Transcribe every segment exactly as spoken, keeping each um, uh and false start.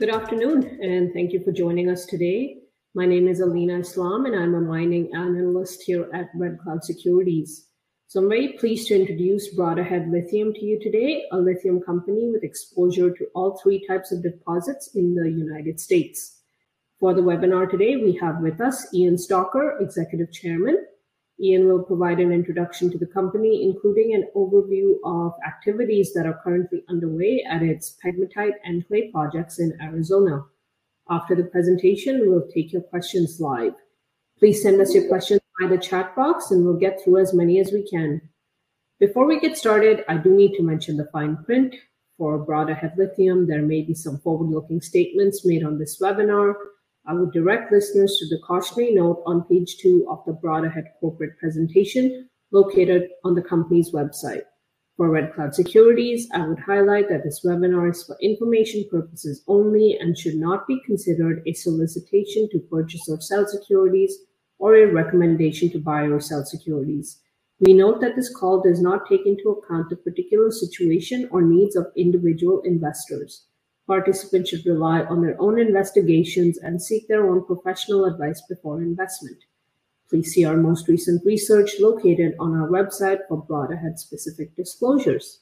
Good afternoon, and thank you for joining us today. My name is Alina Islam, and I'm a mining analyst here at Red Cloud Securities. So I'm very pleased to introduce Bradda Head Lithium to you today, a lithium company with exposure to all three types of deposits in the United States. For the webinar today, we have with us Ian Stalker, Executive Chairman. Ian will provide an introduction to the company, including an overview of activities that are currently underway at its pegmatite and clay projects in Arizona. After the presentation, we'll take your questions live. Please send us your questions by the chat box, and we'll get through as many as we can. Before we get started, I do need to mention the fine print. For Bradda Head Lithium, there may be some forward-looking statements made on this webinar. I would direct listeners to the cautionary note on page two of the Bradda Head corporate presentation located on the company's website. For Red Cloud Securities, I would highlight that this webinar is for information purposes only and should not be considered a solicitation to purchase or sell securities or a recommendation to buy or sell securities. We note that this call does not take into account the particular situation or needs of individual investors. Participants should rely on their own investigations and seek their own professional advice before investment. Please see our most recent research located on our website for Bradda Head specific disclosures.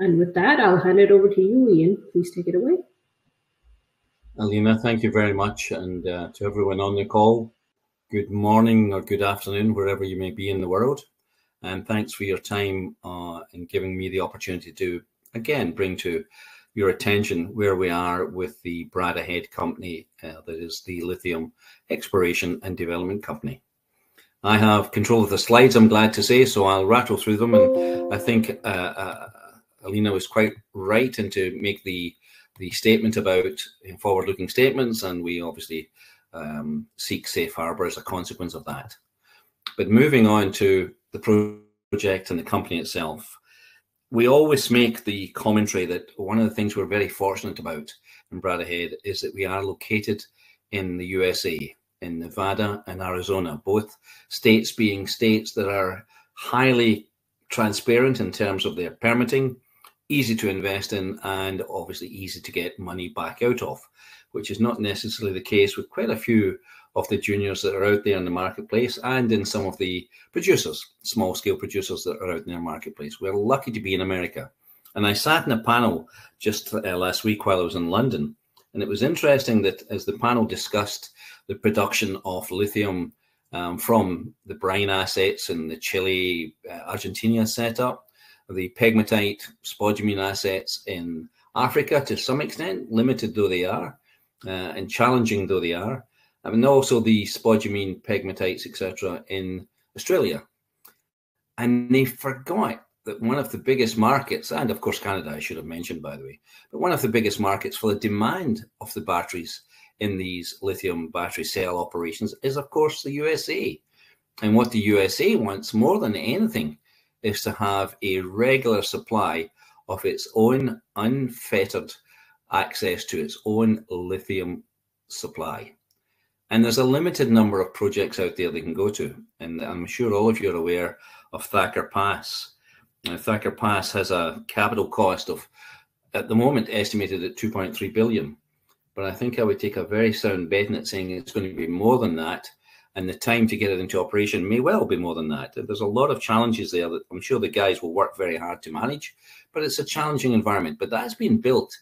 And with that, I'll hand it over to you, Ian. Please take it away. Alina, thank you very much. And uh, to everyone on the call, good morning or good afternoon, wherever you may be in the world. And thanks for your time uh, and giving me the opportunity to, again, bring to your attention where we are with the Bradda Head company, uh, that is the lithium exploration and development company. I have control of the slides, I'm glad to say, so I'll rattle through them. And I think uh, uh, Alina was quite right in to make the the statement about forward-looking statements, and we obviously um, seek safe harbor as a consequence of that. But moving on to the project and the company itself. We always make the commentary that one of the things we're very fortunate about in Bradda Head is that we are located in the U S A, in Nevada and Arizona, both states being states that are highly transparent in terms of their permitting, easy to invest in, and obviously easy to get money back out of, which is not necessarily the case with quite a few of the juniors that are out there in the marketplace, and in some of the producers, small scale producers that are out in their marketplace. We're lucky to be in America. And I sat in a panel just uh, last week while I was in London. And it was interesting that as the panel discussed the production of lithium um, from the brine assets and the Chile, uh, Argentina setup, the pegmatite, spodumene assets in Africa to some extent, limited though they are, uh, and challenging though they are, and also the spodumene, pegmatites, et cetera in Australia. And they forgot that one of the biggest markets, and of course Canada, I should have mentioned, by the way, but one of the biggest markets for the demand of the batteries in these lithium battery cell operations is, of course, the U S A. And what the U S A wants more than anything is to have a regular supply of its own unfettered access to its own lithium supply. And there's a limited number of projects out there they can go to. And I'm sure all of you are aware of Thacker Pass. Now, Thacker Pass has a capital cost of, at the moment, estimated at two point three billion dollars. But I think I would take a very sound bet at saying it's going to be more than that. And the time to get it into operation may well be more than that. There's a lot of challenges there that I'm sure the guys will work very hard to manage. But it's a challenging environment. But that's been built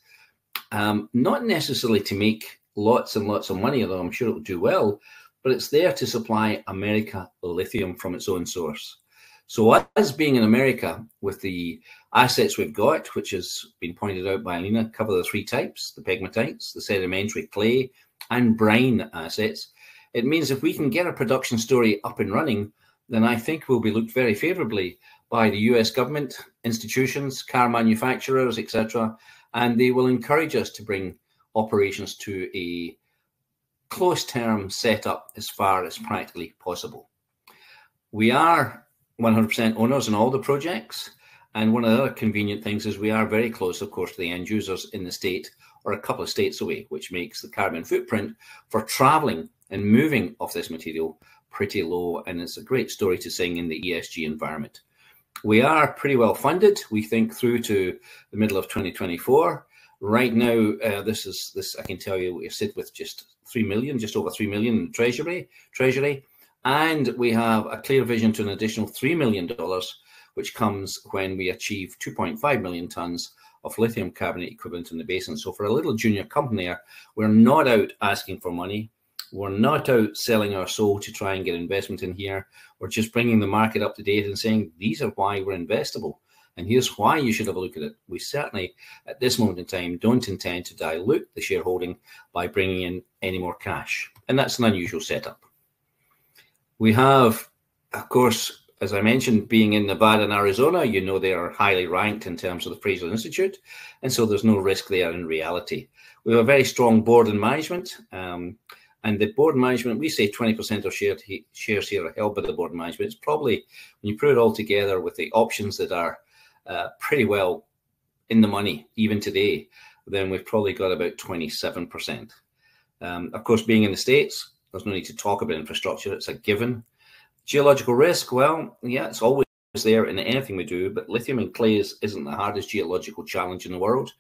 um, not necessarily to make lots and lots of money, although I'm sure it will do well, but it's there to supply America lithium from its own source. So us being in America with the assets we've got, which has been pointed out by Alina, cover the three types, the pegmatites, the sedimentary clay and brine assets, it means if we can get a production story up and running, then I think we'll be looked very favorably by the U S government, institutions, car manufacturers, et cetera, and they will encourage us to bring operations to a close-term setup as far as practically possible. We are one hundred percent owners in all the projects, and one of the other convenient things is we are very close, of course, to the end users in the state or a couple of states away, which makes the carbon footprint for traveling and moving of this material pretty low, and it's a great story to sing in the E S G environment. We are pretty well funded, we think, through to the middle of twenty twenty-four. Right now, uh, this is this I can tell you we sit with just three million, just over three million in treasury, treasury, and we have a clear vision to an additional three million dollars, which comes when we achieve two point five million tons of lithium carbonate equivalent in the basin. So for a little junior company, we're not out asking for money. We're not out selling our soul to try and get investment in here. We're just bringing the market up to date and saying, these are why we're investable. And here's why you should have a look at it. We certainly, at this moment in time, don't intend to dilute the shareholding by bringing in any more cash. And that's an unusual setup. We have, of course, as I mentioned, being in Nevada and Arizona, you know they are highly ranked in terms of the Fraser Institute, and so there's no risk there in reality. We have a very strong board and management, um, and the board and management, we say twenty percent of share shares here are held by the board and management. It's probably, when you put it all together with the options that are uh, pretty well in the money, even today, then we've probably got about twenty-seven percent. Um, of course, being in the States, there's no need to talk about infrastructure. It's a given. Geological risk, well, yeah, it's always there in anything we do, but lithium and clays isn't the hardest geological challenge in the world.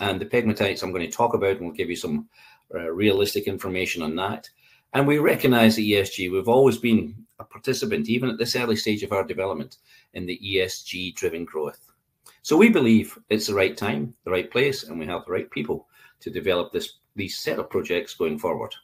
And the pegmatites I'm going to talk about, and we'll give you some uh, realistic information on that. And we recognize the E S G. We've always been a participant, even at this early stage of our development, in the E S G-driven growth. So we believe it's the right time, the right place, and we have the right people to develop this these set of projects going forward.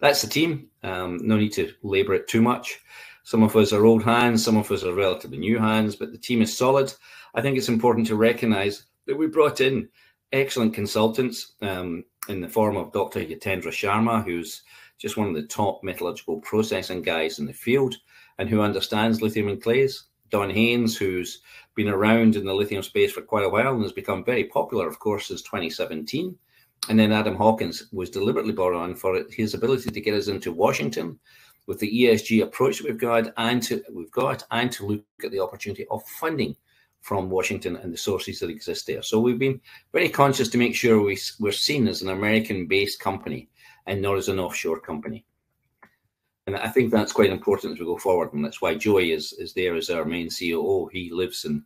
That's the team. Um, no need to labour it too much. Some of us are old hands, some of us are relatively new hands, but the team is solid. I think it's important to recognise that we brought in excellent consultants um, in the form of Doctor Yatendra Sharma, who's just one of the top metallurgical processing guys in the field and who understands lithium and clays. Don Haynes, who's been around in the lithium space for quite a while and has become very popular, of course, since twenty seventeen. And then Adam Hawkins was deliberately brought on for it, his ability to get us into Washington with the E S G approach that we've got, and to we've got, and to look at the opportunity of funding from Washington and the sources that exist there. So we've been very conscious to make sure we, we're seen as an American-based company and not as an offshore company. And I think that's quite important as we go forward, and that's why Joey is is there as our main C O O. He lives in,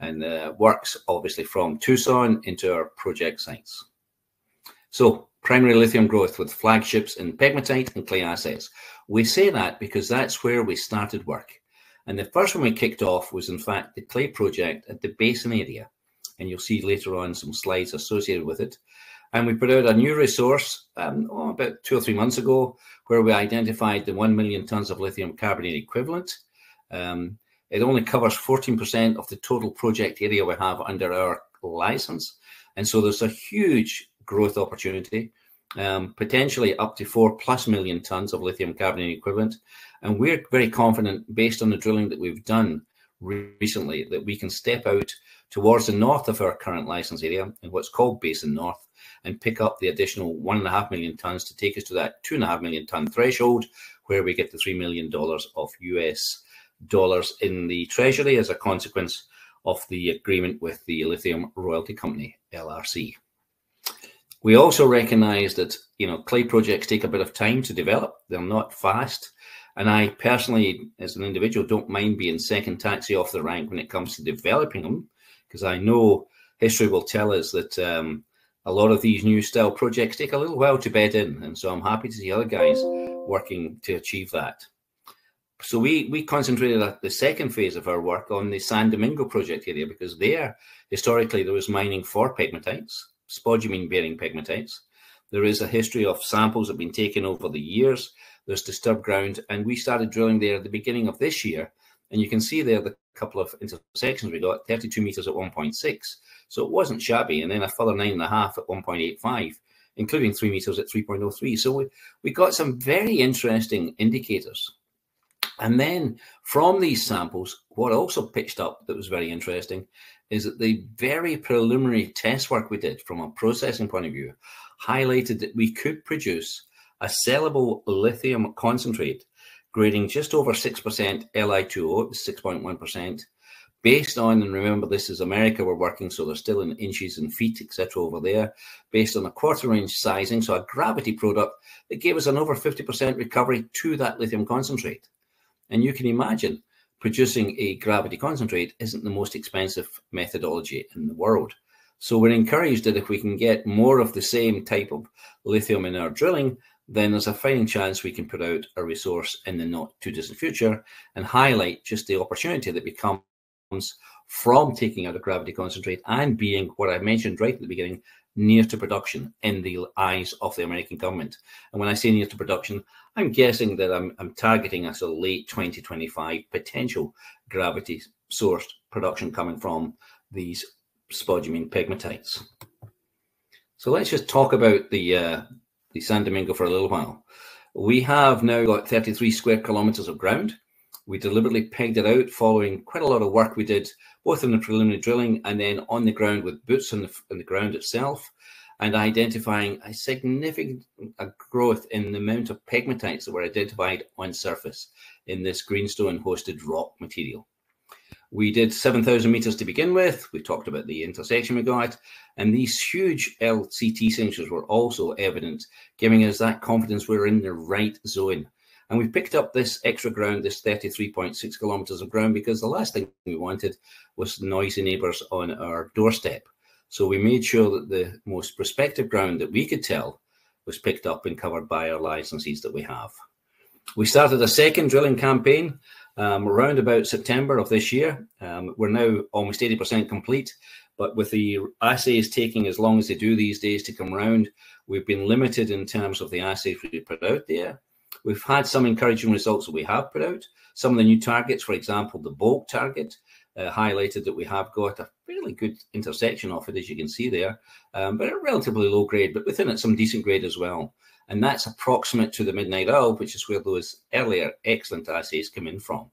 and uh, works obviously from Tucson into our project sites. So primary lithium growth with flagships in pegmatite and clay assets. We say that because that's where we started work. And the first one we kicked off was, in fact, the clay project at the Basin area. And you'll see later on some slides associated with it. And we put out a new resource um, oh, about two or three months ago, where we identified the one million tons of lithium carbonate equivalent. Um, it only covers fourteen percent of the total project area we have under our license. And so there's a huge growth opportunity, um, potentially up to four plus million tons of lithium carbonate equivalent. And we're very confident, based on the drilling that we've done re recently, that we can step out towards the north of our current license area in what's called Basin North and pick up the additional one and a half million tons to take us to that two and a half million ton threshold, where we get the three million dollars of U S dollars in the treasury as a consequence of the agreement with the Lithium Royalty Company, L R C. We also recognise that, you know, clay projects take a bit of time to develop. They're not fast. And I personally, as an individual, don't mind being second taxi off the rank when it comes to developing them, because I know history will tell us that um, a lot of these new style projects take a little while to bed in. And so I'm happy to see other guys working to achieve that. So we, we concentrated at the second phase of our work on the San Domingo project area, because there, historically, there was mining for pegmatites. Spodumene-bearing pegmatites. There is a history of samples that have been taken over the years. There's disturbed ground, and we started drilling there at the beginning of this year. And you can see there the couple of intersections we got, thirty-two meters at one point six. So it wasn't shabby, and then a further nine and a half at one point eight five, including three meters at three point oh three. So we, we got some very interesting indicators. And then from these samples, what also pitched up that was very interesting is that the very preliminary test work we did from a processing point of view highlighted that we could produce a sellable lithium concentrate grading just over six percent L I two O, six point one percent, based on, and remember this is America we're working, so they're still in inches and feet, et cetera over there, based on a quarter inch sizing, so a gravity product that gave us an over fifty percent recovery to that lithium concentrate. And you can imagine producing a gravity concentrate isn't the most expensive methodology in the world. So we're encouraged that if we can get more of the same type of lithium in our drilling, then there's a fighting chance we can put out a resource in the not too distant future and highlight just the opportunity that becomes from taking out a gravity concentrate and being what I mentioned right at the beginning, near to production in the eyes of the American government. And when I say near to production, I'm guessing that I'm, I'm targeting as a late twenty twenty-five potential gravity sourced production coming from these spodumene pegmatites. So let's just talk about the uh, the San Domingo for a little while. We have now got thirty-three square kilometers of ground. We deliberately pegged it out following quite a lot of work we did, both in the preliminary drilling and then on the ground with boots on the, on the ground itself, and identifying a significant growth in the amount of pegmatites that were identified on surface in this greenstone-hosted rock material. We did seven thousand meters to begin with. We talked about the intersection we got, and these huge L C T signatures were also evident, giving us that confidence we're in the right zone. And we picked up this extra ground, this thirty-three point six kilometers of ground, because the last thing we wanted was noisy neighbors on our doorstep. So we made sure that the most prospective ground that we could tell was picked up and covered by our licensees that we have. We started a second drilling campaign um, around about September of this year. Um, we're now almost eighty percent complete, but with the assays taking as long as they do these days to come round, we've been limited in terms of the assays we put out there. We've had some encouraging results that we have put out. Some of the new targets, for example, the Bolt target, uh, highlighted that we have got a fairly good intersection of it, as you can see there, um, but at relatively low grade, but within it some decent grade as well. And that's approximate to the Midnight Oil, which is where those earlier excellent assays come in from.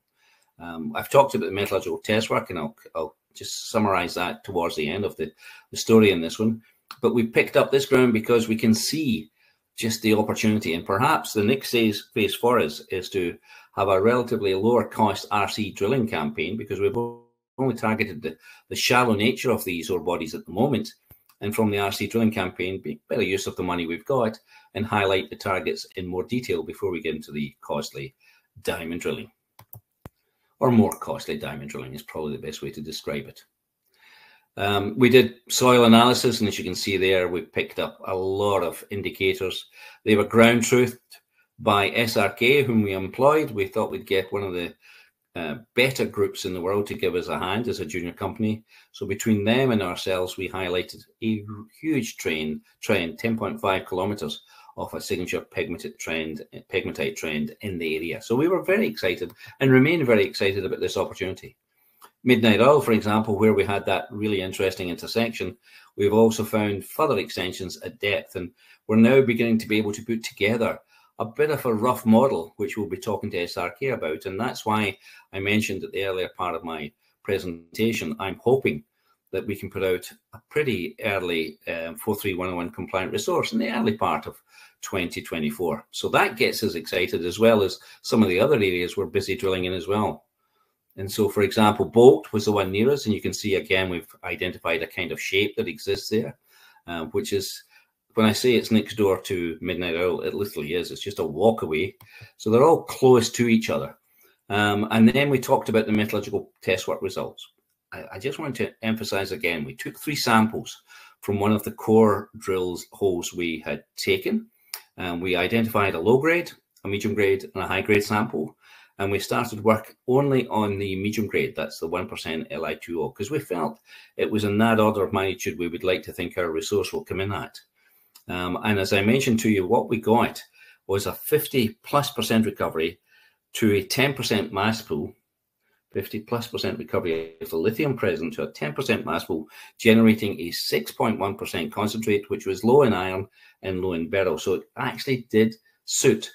Um, I've talked about the metallurgical test work, and I'll, I'll just summarize that towards the end of the, the story in this one. But we picked up this ground because we can see just the opportunity, and perhaps the next phase for us is to have a relatively lower cost R C drilling campaign, because we've only targeted the, the shallow nature of these ore bodies at the moment, and from the R C drilling campaign make better use of the money we've got and highlight the targets in more detail before we get into the costly diamond drilling, or more costly diamond drilling is probably the best way to describe it. Um, we did soil analysis, and as you can see there, we picked up a lot of indicators. They were ground truthed by S R K, whom we employed. We thought we'd get one of the uh, better groups in the world to give us a hand as a junior company. So between them and ourselves, we highlighted a huge train, trend, ten point five kilometers of a signature pegmatite trend, pegmatite trend in the area. So we were very excited and remain very excited about this opportunity. Midnight Oil, for example, where we had that really interesting intersection, we've also found further extensions at depth, and we're now beginning to be able to put together a bit of a rough model, which we'll be talking to S R K about. And that's why I mentioned at the earlier part of my presentation, I'm hoping that we can put out a pretty early um, four three one oh one compliant resource in the early part of twenty twenty-four. So that gets us excited, as well as some of the other areas we're busy drilling in as well. And so, for example, Bolt was the one near us, and you can see again we've identified a kind of shape that exists there, um, which is, when I say it's next door to Midnight Oil, it literally is. It's just a walk away. So they're all close to each other. Um, and then we talked about the metallurgical test work results. I, I just want to emphasize again, we took three samples from one of the core drills holes we had taken. Um, we identified a low grade, a medium grade, and a high grade sample. And we started work only on the medium grade, that's the one percent L I two O, because we felt it was in that order of magnitude we would like to think our resource will come in at. Um, and as I mentioned to you, what we got was a fifty plus percent recovery to a ten percent mass pool, fifty plus percent recovery of the lithium present to a ten percent mass pool, generating a six point one percent concentrate, which was low in iron and low in beryl. So it actually did suit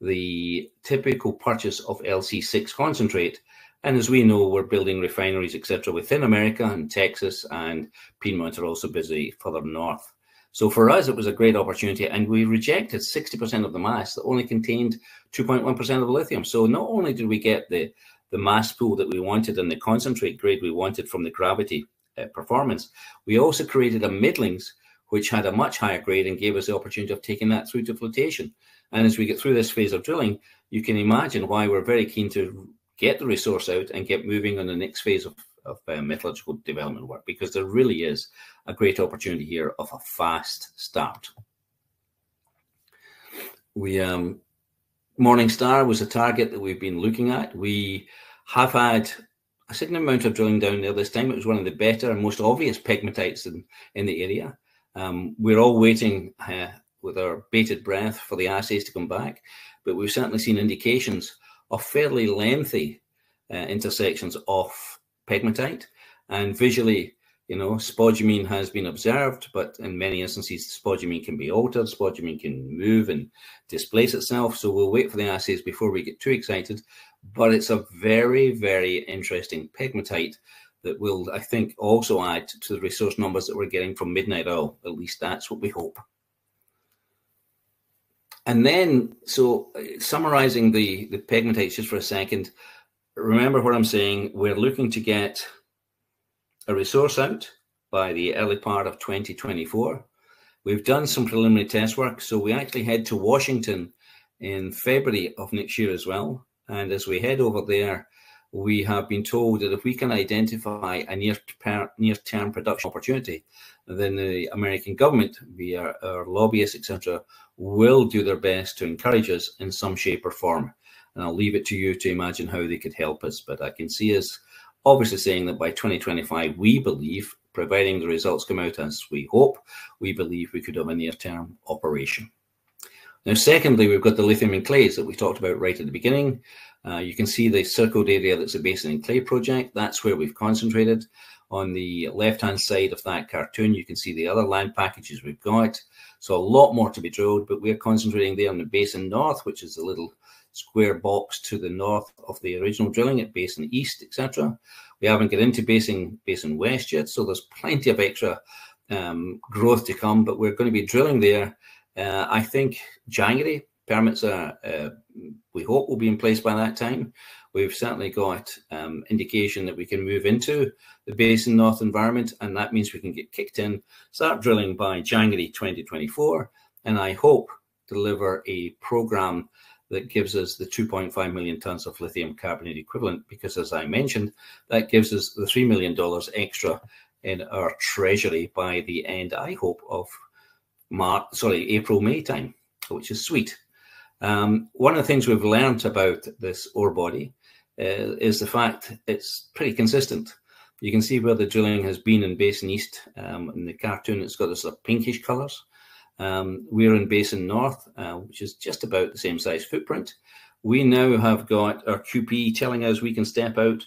the typical purchase of L C six concentrate. And as we know, we're building refineries, et cetera, within America, and Texas and Piedmont are also busy further north. So for us, it was a great opportunity, and we rejected sixty percent of the mass that only contained two point one percent of the lithium. So not only did we get the, the mass pool that we wanted and the concentrate grade we wanted from the gravity uh, performance, we also created a middlings, which had a much higher grade and gave us the opportunity of taking that through to flotation. And as we get through this phase of drilling, you can imagine why we're very keen to get the resource out and get moving on the next phase of of biometallurgical development work, because there really is a great opportunity here of a fast start. We um, Morning Star was a target that we've been looking at. We have had a significant amount of drilling down there this time. It was one of the better and most obvious pegmatites in, in the area. Um, we're all waiting uh, with our bated breath for the assays to come back, but we've certainly seen indications of fairly lengthy uh, intersections of pegmatite, and visually, you know, spodumene has been observed, but in many instances, spodumene can be altered, spodumene can move and displace itself. So we'll wait for the assays before we get too excited, but it's a very, very interesting pegmatite that will, I think, also add to the resource numbers that we're getting from Midnight Oil. At least that's what we hope. And then, so summarizing the, the pegmatites just for a second, remember what I'm saying, we're looking to get a resource out by the early part of twenty twenty-four. We've done some preliminary test work, so we actually head to Washington in February of next year as well. And as we head over there, we have been told that if we can identify a near per, near-term production opportunity, then the American government, via our lobbyists, et cetera, will do their best to encourage us in some shape or form. And I'll leave it to you to imagine how they could help us. But I can see us obviously saying that by twenty twenty-five, we believe, providing the results come out as we hope, we believe we could have a near-term operation. Now, secondly, we've got the lithium in clays that we talked about right at the beginning. Uh, you can see the circled area that's a basin in clay project. That's where we've concentrated. On the left-hand side of that cartoon, you can see the other land packages we've got. So a lot more to be drilled, but we're concentrating there on the Basin North, which is the little square box to the north of the original drilling at Basin East, et cetera. We haven't got into Basin, Basin West yet, so there's plenty of extra um, growth to come, but we're going to be drilling there, uh, I think, January. Permits are, uh, we hope, will be in place by that time. We've certainly got um, indication that we can move into the Basin North environment, and that means we can get kicked in, start drilling by January twenty twenty-four, and I hope deliver a program that gives us the two point five million tonnes of lithium carbonate equivalent, because as I mentioned, that gives us the three million dollars extra in our treasury by the end, I hope, of March, sorry, April, May time, which is sweet. Um, one of the things we've learned about this ore body uh, is the fact it's pretty consistent. You can see where the drilling has been in Basin East. Um, in the cartoon, it's got this sort of pinkish colours. Um, we're in Basin North, uh, which is just about the same size footprint. We now have got our Q P telling us we can step out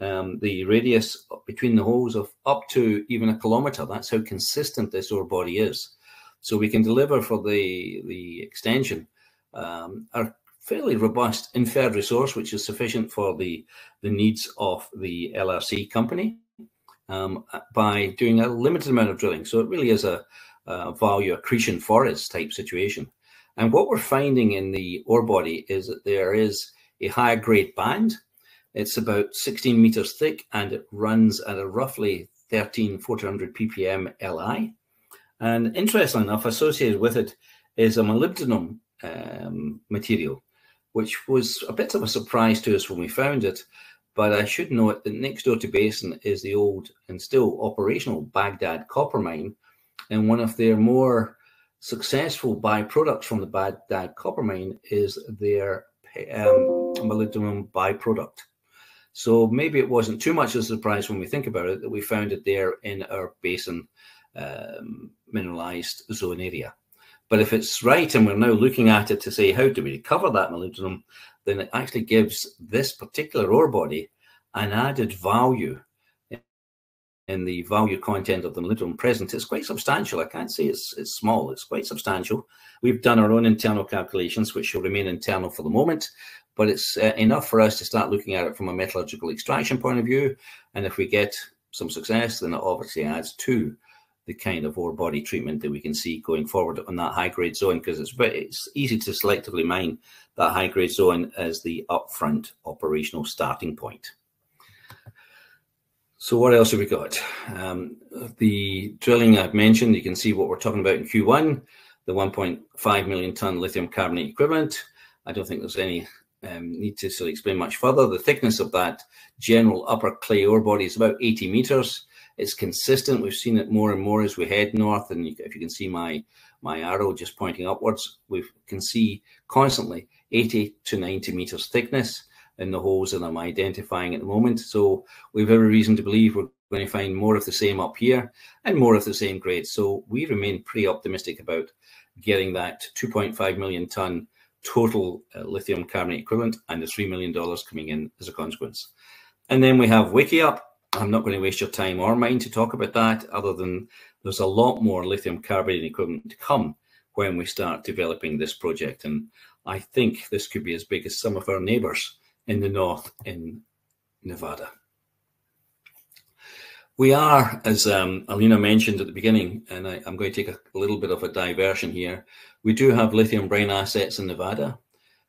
um, the radius between the holes of up to even a kilometre. That's how consistent this ore body is. So we can deliver for the, the extension Um, our fairly robust inferred resource, which is sufficient for the, the needs of the L R C company um, by doing a limited amount of drilling. So it really is a, a value accretion for us type situation. And what we're finding in the ore body is that there is a higher grade band. It's about sixteen meters thick, and it runs at a roughly thirteen, fourteen hundred ppm L I. And interestingly enough, associated with it is a molybdenum Um, material, which was a bit of a surprise to us when we found it, but I should note that next door to Basin is the old and still operational Baghdad copper mine, and one of their more successful byproducts from the Baghdad copper mine is their um, molybdenum byproduct. So maybe it wasn't too much of a surprise when we think about it that we found it there in our Basin um, mineralized zone area. But if it's right, and we're now looking at it to say, how do we recover that molybdenum, then it actually gives this particular ore body an added value in the value content of the molybdenum present. It's quite substantial. I can't say it's, it's small. It's quite substantial. We've done our own internal calculations, which shall remain internal for the moment, but it's uh, enough for us to start looking at it from a metallurgical extraction point of view. And if we get some success, then it obviously adds to the kind of ore body treatment that we can see going forward on that high grade zone, because it's very, it's easy to selectively mine that high grade zone as the upfront operational starting point. So what else have we got? Um, the drilling I've mentioned, you can see what we're talking about in Q one, the one point five million tonne lithium carbonate equivalent. I don't think there's any um, need to sort of explain much further. The thickness of that general upper clay ore body is about eighty meters. It's consistent. We've seen it more and more as we head north. And if you can see my my arrow just pointing upwards, we can see constantly eighty to ninety meters thickness in the holes that I'm identifying at the moment. So we've every reason to believe we're going to find more of the same up here and more of the same grade. So we remain pretty optimistic about getting that two point five million ton total uh, lithium carbonate equivalent and the three million dollars coming in as a consequence. And then we have Wikieup. I'm not going to waste your time or mine to talk about that, other than there's a lot more lithium carbonate equivalent to come when we start developing this project. And I think this could be as big as some of our neighbors in the north in Nevada. We are, as um, Alina mentioned at the beginning, and I, I'm going to take a, a little bit of a diversion here, we do have lithium brine assets in Nevada.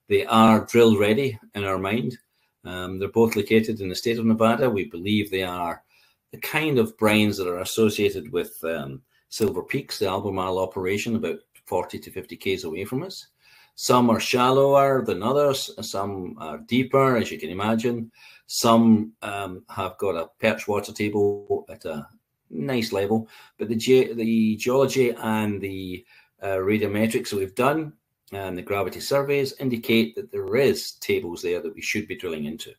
They are drill ready in our mind. Um, they're both located in the state of Nevada. We believe they are the kind of brines that are associated with um, Silver Peaks, the Albemarle operation, about forty to fifty Ks away from us. Some are shallower than others. Some are deeper, as you can imagine. Some um, have got a perch water table at a nice level. But the, ge the geology and the uh, radiometrics that we've done and the gravity surveys indicate that there is tables there that we should be drilling into.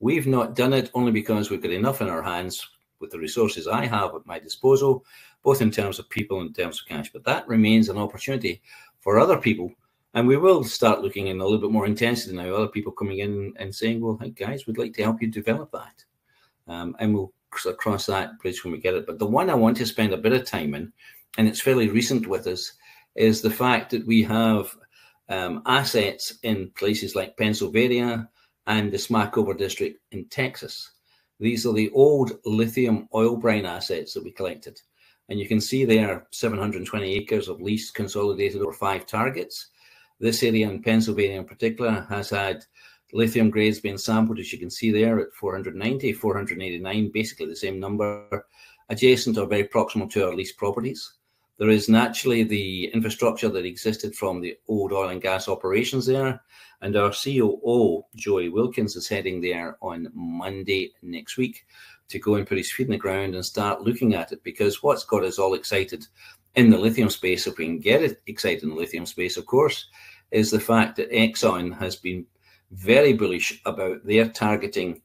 We've not done it only because we've got enough in our hands with the resources I have at my disposal, both in terms of people and in terms of cash. But that remains an opportunity for other people. And we will start looking in a little bit more intensity now, other people coming in and saying, well, hey, guys, we'd like to help you develop that. Um, and we'll cross that bridge when we get it. But the one I want to spend a bit of time in, and it's fairly recent with us, is the fact that we have um, assets in places like Pennsylvania and the Smackover district in Texas. These are the old lithium oil brine assets that we collected. And you can see there seven hundred twenty acres of lease consolidated over five targets. This area in Pennsylvania in particular has had lithium grades being sampled, as you can see there, at four hundred ninety, four hundred eighty-nine, basically the same number, adjacent or very proximal to our lease properties. There is naturally the infrastructure that existed from the old oil and gas operations there. And our C O O, Joey Wilkins, is heading there on Monday next week to go and put his feet in the ground and start looking at it, because what's got us all excited in the lithium space, if we can get it excited in the lithium space, of course, is the fact that Exxon has been very bullish about their targeting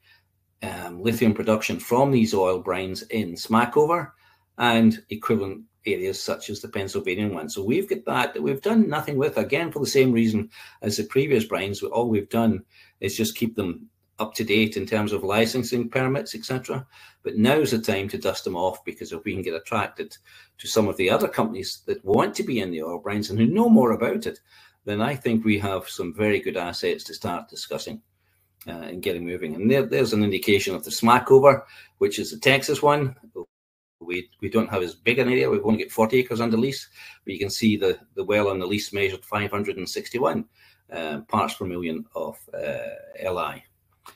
um, lithium production from these oil brines in Smackover and equivalent areas such as the Pennsylvanian one. So we've got that that we've done nothing with, again, for the same reason as the previous brines. All we've done is just keep them up to date in terms of licensing permits, et cetera. But now's the time to dust them off, because if we can get attracted to some of the other companies that want to be in the oil brines and who know more about it, then I think we have some very good assets to start discussing uh, and getting moving. And there, there's an indication of the Smackover, which is the Texas one. We, we don't have as big an area. We've only got forty acres under lease, but you can see the, the well on the lease measured five hundred sixty-one uh, parts per million of uh, L I.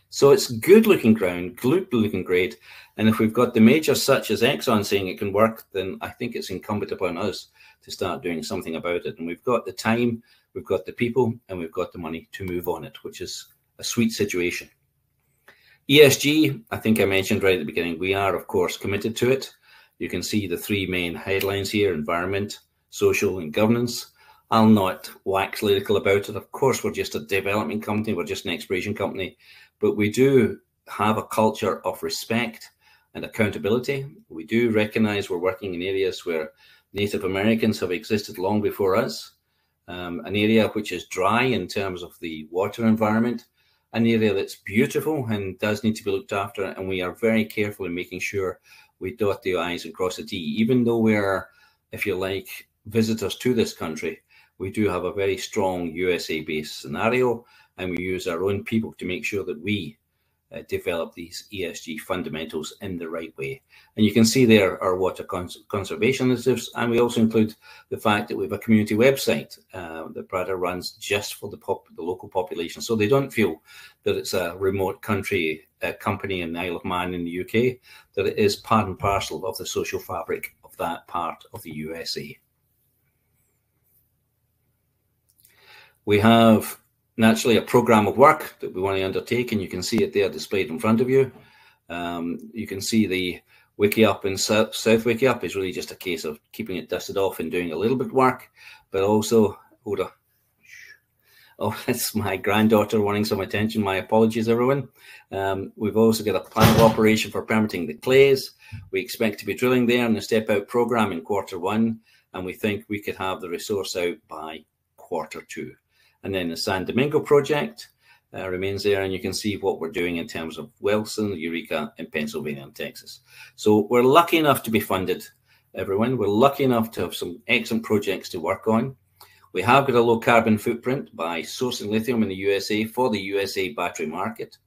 So it's good looking ground, good looking grade. And if we've got the majors such as Exxon saying it can work, then I think it's incumbent upon us to start doing something about it. And we've got the time, we've got the people, and we've got the money to move on it, which is a sweet situation. E S G, I think I mentioned right at the beginning, we are, of course, committed to it. You can see the three main headlines here: environment, social, and governance. I'll not wax lyrical about it. Of course, we're just a development company. We're just an exploration company. But we do have a culture of respect and accountability. We do recognize we're working in areas where Native Americans have existed long before us, um, an area which is dry in terms of the water environment, an area that's beautiful and does need to be looked after. And we are very careful in making sure we dot the I's and cross the T, even though we're, if you like, visitors to this country. We do have a very strong U S A-based scenario, and we use our own people to make sure that we uh, develop these E S G fundamentals in the right way. And you can see there our water cons conservation initiatives, and we also include the fact that we have a community website uh, that Bradda runs just for the, pop the local population, so they don't feel that it's a remote country uh, company in the Isle of Man in the U K, that it is part and parcel of the social fabric of that part of the U S A. We have naturally a program of work that we want to undertake, and you can see it there displayed in front of you. Um, you can see the Wikieup and South, South Wikieup is really just a case of keeping it dusted off and doing a little bit of work, but also, hold on. Oh, that's my granddaughter wanting some attention. My apologies, everyone. Um, we've also got a plan of operation for permitting the clays. We expect to be drilling there in the step-out program in quarter one, and we think we could have the resource out by quarter two. And then the San Domingo project uh, remains there, and you can see what we're doing in terms of Wilson, Eureka, and Pennsylvania and Texas. So we're lucky enough to be funded, everyone. We're lucky enough to have some excellent projects to work on. We have got a low carbon footprint by sourcing lithium in the U S A for the U S A battery market.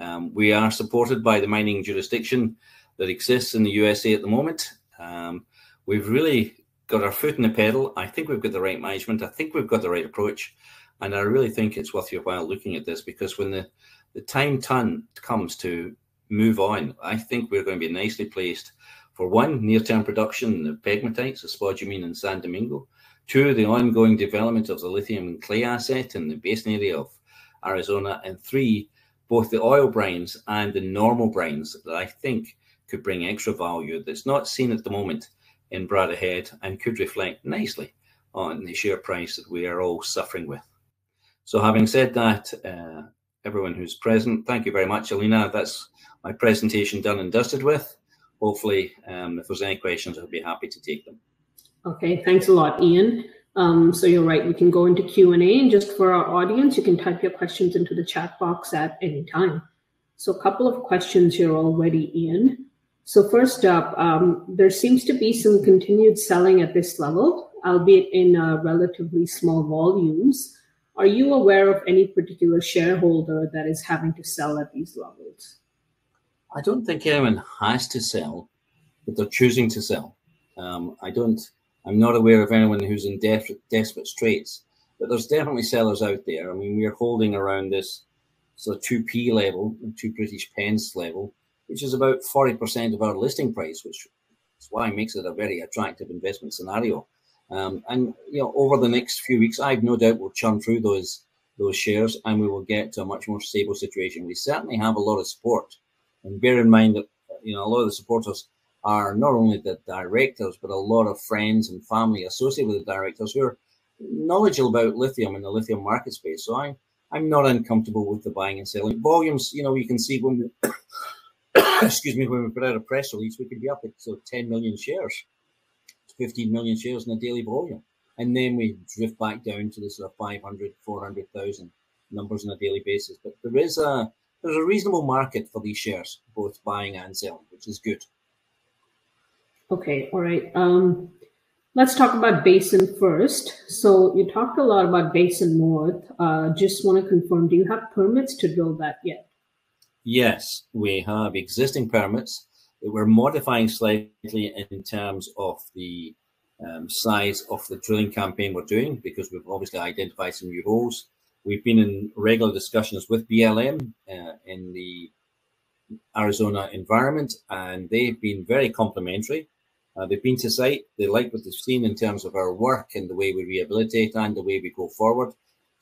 Um, we are supported by the mining jurisdiction that exists in the U S A at the moment. Um, we've really got our foot in the pedal. I think we've got the right management. I think we've got the right approach. And I really think it's worth your while looking at this, because when the, the time ton comes to move on, I think we're going to be nicely placed for one, near-term production of pegmatites, the spodumene in San Domingo. Two, the ongoing development of the lithium and clay asset in the basin area of Arizona. And three, both the oil brines and the normal brines that I think could bring extra value that's not seen at the moment in Bradda Head and could reflect nicely on the share price that we are all suffering with. So having said that, uh, everyone who's present, thank you very much, Alina. That's my presentation done and dusted with. Hopefully, um, if there's any questions, I'll be happy to take them. Okay, thanks a lot, Ian. Um, so you're right, we can go into Q and A, and just for our audience, you can type your questions into the chat box at any time. So a couple of questions here already, Ian. So first up, um, there seems to be some continued selling at this level, albeit in uh, relatively small volumes. Are you aware of any particular shareholder that is having to sell at these levels? I don't think anyone has to sell, but they're choosing to sell. Um, I don't... I'm not aware of anyone who's in def desperate straits, but there's definitely sellers out there. I mean, we're holding around this sort of two P level, two British pence level, which is about forty percent of our listing price, which is why it makes it a very attractive investment scenario. Um, and, you know, over the next few weeks, I've no doubt we'll churn through those, those shares, and we will get to a much more stable situation. We certainly have a lot of support, and bear in mind that, you know, a lot of the supporters are not only the directors, but a lot of friends and family associated with the directors who are knowledgeable about lithium and the lithium market space. So I, I'm not uncomfortable with the buying and selling volumes. You know, you can see when we, excuse me, when we put out a press release, we could be up at sort of ten million shares, fifteen million shares in a daily volume. And then we drift back down to the sort of five hundred, four hundred thousand numbers on a daily basis. But there is a, there's a reasonable market for these shares, both buying and selling, which is good. Okay, all right. Um, let's talk about Basin first. So you talked a lot about Basin North. Uh, just want to confirm, do you have permits to drill that yet? Yes, we have existing permits that we're modifying slightly in terms of the um, size of the drilling campaign we're doing, because we've obviously identified some new holes. We've been in regular discussions with B L M uh, in the Arizona environment, and they've been very complimentary. Uh, they've been to site. They like what they've seen in terms of our work and the way we rehabilitate and the way we go forward.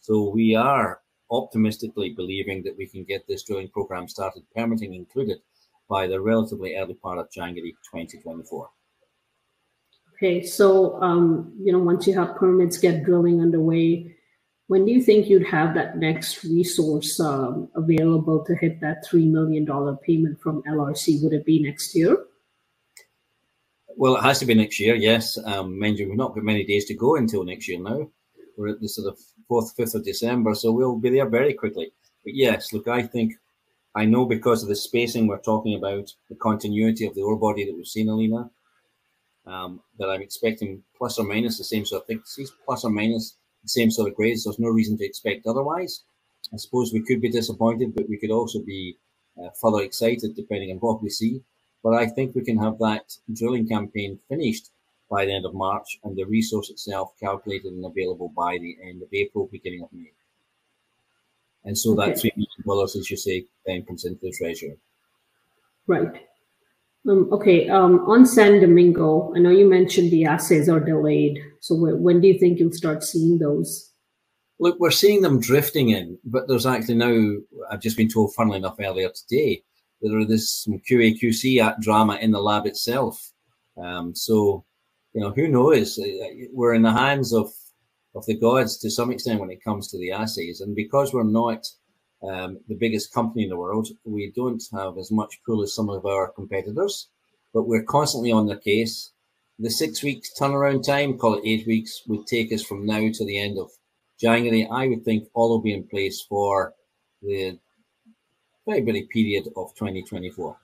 So we are optimistically believing that we can get this drilling program started, permitting included, by the relatively early part of January twenty twenty-four. Okay, so um, you know, once you have permits, get drilling underway, when do you think you'd have that next resource um, available to hit that three million dollar payment from L R C? Would it be next year? Well, it has to be next year, yes. Um, mind you, we've not got many days to go until next year now. We're at the sort of fourth, fifth of December, so we'll be there very quickly. But yes, look, I think, I know because of the spacing we're talking about, the continuity of the ore body that we've seen, Alina, um, that I'm expecting plus or minus the same sort of things, plus or minus the same sort of grades. There's no reason to expect otherwise. I suppose we could be disappointed, but we could also be uh, further excited depending on what we see. But I think we can have that drilling campaign finished by the end of March, and the resource itself calculated and available by the end of April, beginning of May. And so okay. That three million dollars, as you say, then comes into the treasury. Right. Um, okay. Um, on San Domingo, I know you mentioned the assays are delayed. So wh when do you think you'll start seeing those? look, we're seeing them drifting in, but there's actually now, I've just been told, funnily enough, earlier today, that there is some Q A Q C drama in the lab itself. Um, so, you know, who knows? We're in the hands of, of the gods to some extent when it comes to the assays. And because we're not um, the biggest company in the world, we don't have as much pull as some of our competitors, but we're constantly on their case. The six weeks turnaround time, call it eight weeks, would take us from now to the end of January. I would think all will be in place for the very busy period of twenty twenty-four.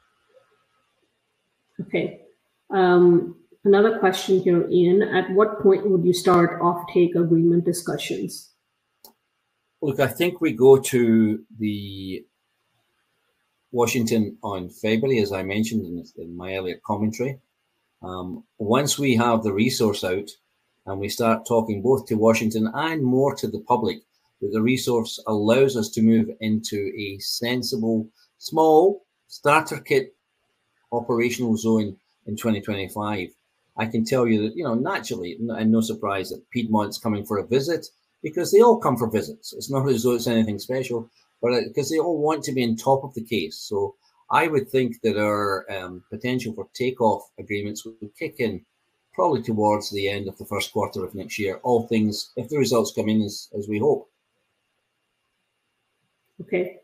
Okay. Um, another question here, Ian. At what point would you start offtake agreement discussions? Look, I think we go to the Washington on February, as I mentioned in, in my earlier commentary. Um, once we have the resource out and we start talking both to Washington and more to the public, that the resource allows us to move into a sensible, small starter kit operational zone in twenty twenty-five. I can tell you that, you know, naturally, and no surprise that Piedmont's coming for a visit, because they all come for visits. It's not as though it's anything special, but because they all want to be on top of the case. So I would think that our um, potential for takeoff agreements would kick in probably towards the end of the first quarter of next year, all things, if the results come in as, as we hope. Okay.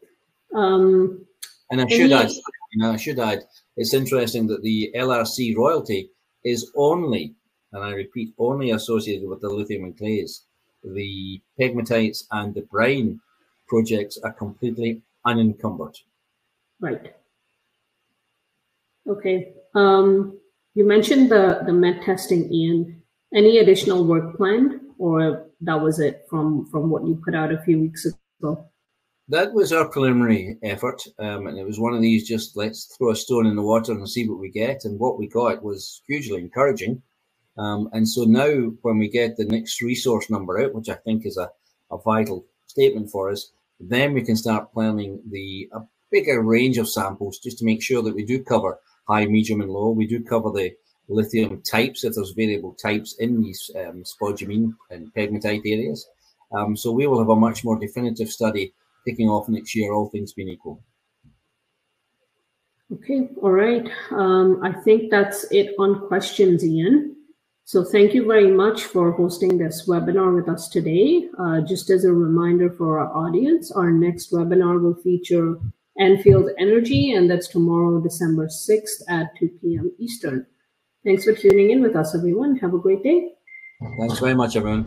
Um, and I should add, you know, I should add, it's interesting that the L R C royalty is only, and I repeat, only associated with the lithium and clays. The pegmatites and the brine projects are completely unencumbered. Right. Okay. Um, you mentioned the, the met testing, Ian. Any additional work planned, or that was it from, from what you put out a few weeks ago? That was our preliminary effort, um, and it was one of these just let's throw a stone in the water and see what we get, and what we got was hugely encouraging. Um, and so now when we get the next resource number out, which I think is a, a vital statement for us, then we can start planning the a bigger range of samples just to make sure that we do cover high, medium, and low. We do cover the lithium types, if there's variable types in these um, spodumene and pegmatite areas. Um, so we will have a much more definitive study kicking off next year, all things being equal. Okay, all right. Um, I think that's it on questions, Ian. So thank you very much for hosting this webinar with us today. Uh, just as a reminder for our audience, our next webinar will feature Enfield Energy, and that's tomorrow, December sixth at two P M Eastern. Thanks for tuning in with us, everyone. Have a great day. Thanks very much, everyone.